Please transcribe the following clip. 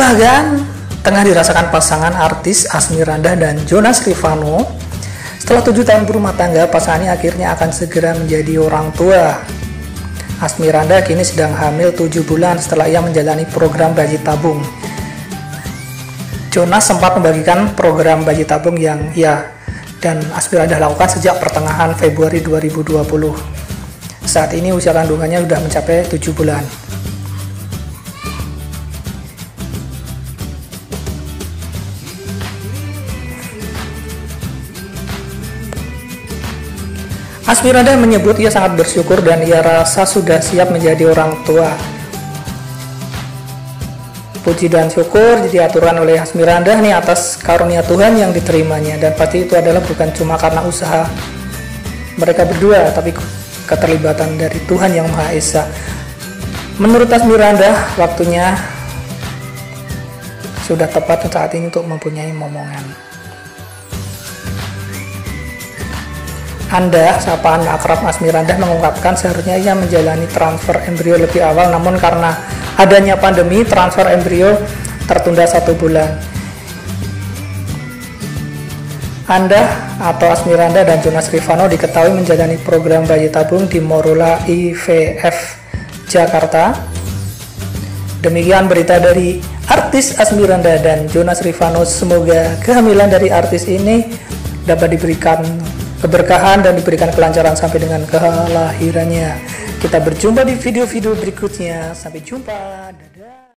Kebahagiaan tengah dirasakan pasangan artis Asmirandah dan Jonas Rivano. Setelah 7 tahun berumah tangga, pasangannya akhirnya akan segera menjadi orang tua. Asmirandah kini sedang hamil 7 bulan setelah ia menjalani program bayi tabung. Jonas sempat membagikan program bayi tabung yang ia dan Asmirandah lakukan sejak pertengahan Februari 2020. Saat ini usia kandungannya sudah mencapai 7 bulan. Asmirandah menyebut ia sangat bersyukur dan ia rasa sudah siap menjadi orang tua. Puji dan syukur diaturkan oleh Asmirandah nih atas karunia Tuhan yang diterimanya, dan pasti itu adalah bukan cuma karena usaha mereka berdua, tapi keterlibatan dari Tuhan yang Maha Esa. Menurut Asmirandah, waktunya sudah tepat saat ini untuk mempunyai momongan. Anda, sapaan akrab Asmirandah, mengungkapkan seharusnya ia menjalani transfer embrio lebih awal, namun karena adanya pandemi, transfer embrio tertunda 1 bulan. Anda atau Asmirandah dan Jonas Rivano diketahui menjalani program bayi tabung di Morula IVF Jakarta. Demikian berita dari artis Asmirandah dan Jonas Rivano. Semoga kehamilan dari artis ini dapat diberikan keberkahan dan diberikan kelancaran sampai dengan kelahirannya. Kita berjumpa di video-video berikutnya. Sampai jumpa. Dadah.